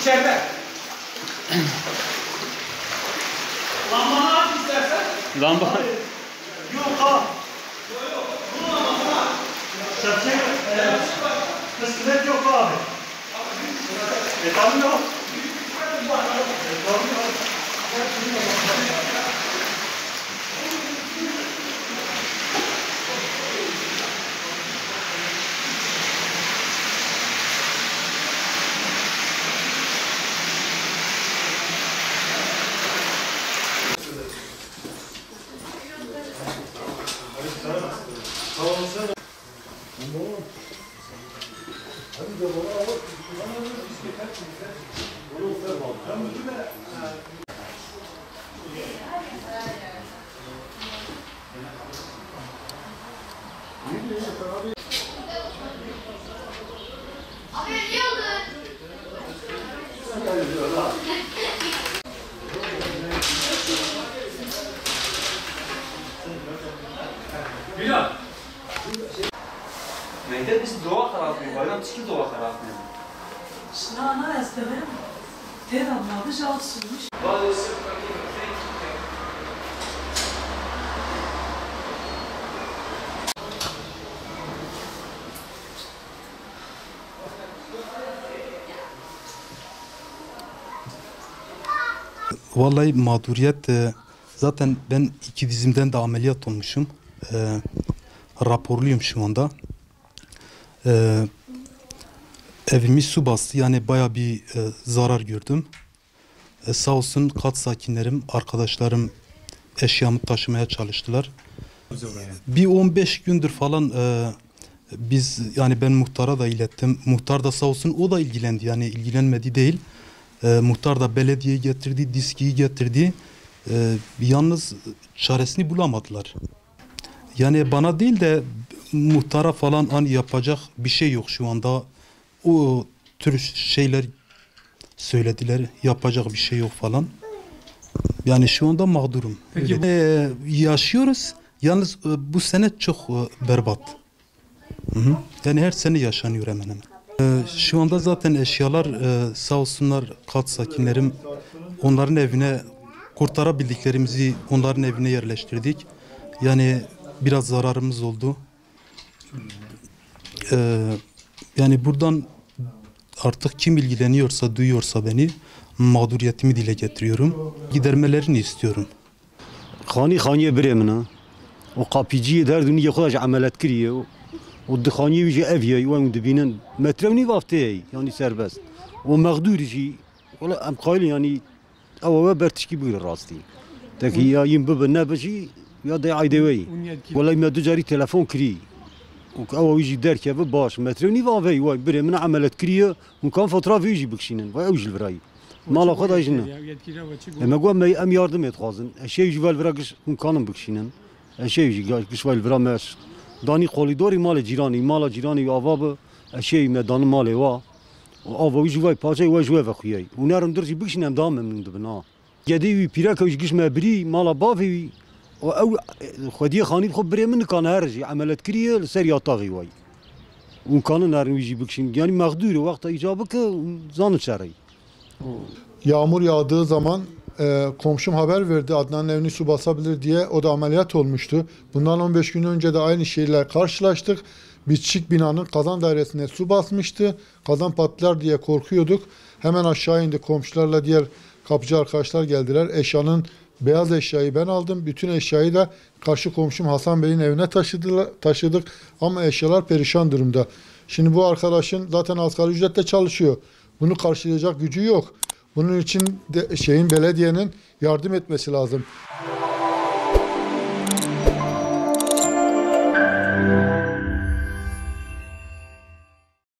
İçeride. Lambanı at istersen. Lamba. Yok ha. Yok. Bu lambanı at. Şapşak. Kısmet yok abi. Etam yok. Etam yok. Mehter biz doğa tarafıyım, bayram çıkı doğa tarafıyım. Sinan'a estemem, devamladı cahitsizmiş. Bazısı vallahi mağduriyet, zaten ben iki dizimden de ameliyat olmuşum. Raporluyum şu anda. Evimi su bastı, yani bayağı bir zarar gördüm. Sağ olsun kat sakinlerim, arkadaşlarım eşyamı taşımaya çalıştılar. Bir 15 gündür falan ben muhtara da ilettim. Muhtar da sağ olsun o da ilgilendi, yani ilgilenmedi değil. Muhtar da belediyeyi getirdi, diskiyi getirdi. Yalnız çaresini bulamadılar. Yani bana değil de muhtara falan hani yapacak bir şey yok şu anda. O tür şeyler söylediler, yapacak bir şey yok falan. Yani şu anda mağdurum. Peki. Yaşıyoruz, yalnız bu sene çok berbat. Hı-hı. Yani her sene yaşanıyor hemen hemen. Şu anda zaten eşyalar sağ olsunlar kat sakinlerim, onların evine kurtarabildiklerimizi onların evine yerleştirdik. Yani biraz zararımız oldu. Yani buradan artık kim ilgileniyorsa, duyuyorsa beni, mağduriyetimi dile getiriyorum. Gidermelerini istiyorum. Khaniye biremine. O kapıcıyı der dünya kadar amelet kiriyor. O dikhaniye bir ev yiyor. Onu da binen metrevni vafteye. Yani serbest. O mağdurici. Ola amkaylı yani. Ava bertişki böyle rastlı. Taki ya yimbebe nebeci ya da aydeveyi. Ola imdücari telefon kiri. او يجي دركه باش متروني وافي واي بري من عملت كريه مكان فوتراف يجي بكشينن واي اوجل براي ما لا خد اجنا اما قام ام yardım etxazın şey يجي بالبراكش مكانم بكشينن şey يجي قش وال برامش داني قوليدوري مال جيراني مال جيراني اواب şey medan mali va او ويجي واي باجي واي جوه خويي ونارم درجي بكشينن دام من دبنا يدي بيراكو يجيش مبري مال بافي او خدي خاني بخبري من كان هرجي عملت كريه لسريا طاغي واي وكان نار يجي بكشين yani mağdur وقت icabık zanı çarayı. Yağmur yağdığı zaman komşum haber verdi, Adnan'ın evini su basabilir diye. O da ameliyat olmuştu. Bundan 15 gün önce de aynı şeyler karşılaştık. Bitişik binanın kazan dairesine su basmıştı. Kazan patlar diye korkuyorduk. Hemen aşağı indi, komşularla diğer kapıcı arkadaşlar geldiler. Eşyanın beyaz eşyayı ben aldım. Bütün eşyayı da karşı komşum Hasan Bey'in evine taşıdık. Ama eşyalar perişan durumda. Şimdi bu arkadaşın zaten asgari ücretle çalışıyor. Bunu karşılayacak gücü yok. Bunun için de belediyenin yardım etmesi lazım.